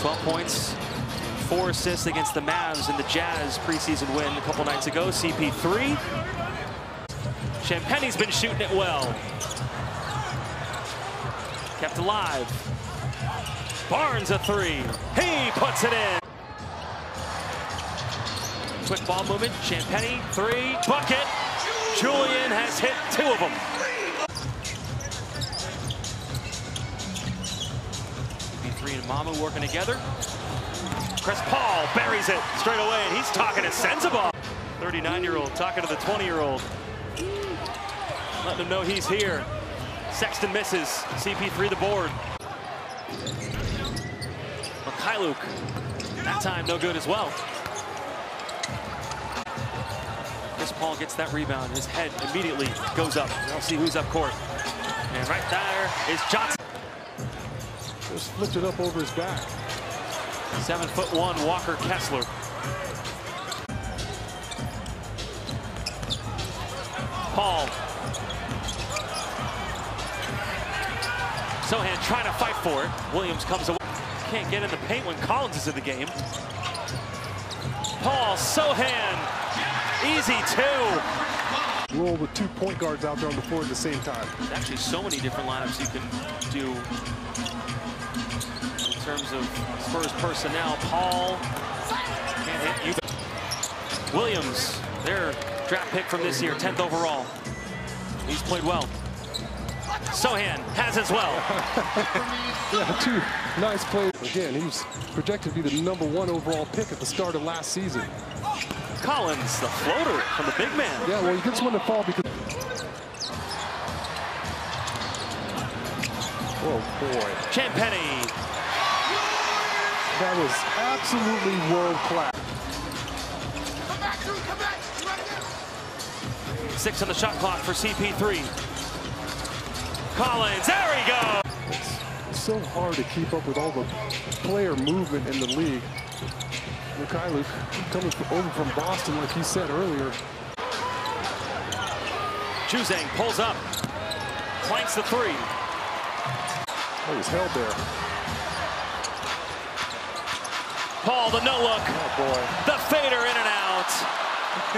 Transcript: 12 points, 4 assists against the Mavs in the Jazz preseason win a couple nights ago. CP3. Champagny's been shooting it well. Kept alive. Barnes a three. He puts it in. Quick ball movement. Champagny, three, bucket. Julian has hit 2 of them. CP3 and Mamu working together. Chris Paul buries it straight away. He's talking to Sensabaugh. 39-year-old talking to the 20-year-old. Letting him know he's here. Sexton misses. CP3 the board. Mykhailiuk, that time no good as well. Chris Paul gets that rebound. His head immediately goes up. We'll see who's up court. And right there is Johnson. Just flipped it up over his back. 7'1" Walker Kessler. Paul. Sohan trying to fight for it. Williams comes away. Can't get in the paint when Collins is in the game. Paul, Sohan, easy 2. Roll with 2 point guards out there on the floor at the same time. There's actually so many different lineups you can do in terms of Spurs personnel. Paul can't hit you. Williams, their draft pick from this year, 10th overall. He's played well. Sohan has as well. Yeah, 2 nice plays. Again, he was projected to be the #1 overall pick at the start of last season. Collins, the floater from the big man. Yeah, well, he gets one to fall because... Oh, boy. Champagny. That was absolutely world-class. Come back, dude, come back. Right there. 6 on the shot clock for CP3. Collins, there he goes! It's so hard to keep up with all the player movement in the league. Mykhailiuk coming over from Boston, like he said earlier. Chuzang pulls up, planks the 3. Oh, he's held there. Paul, the no-look. Oh, boy. The fader in and out.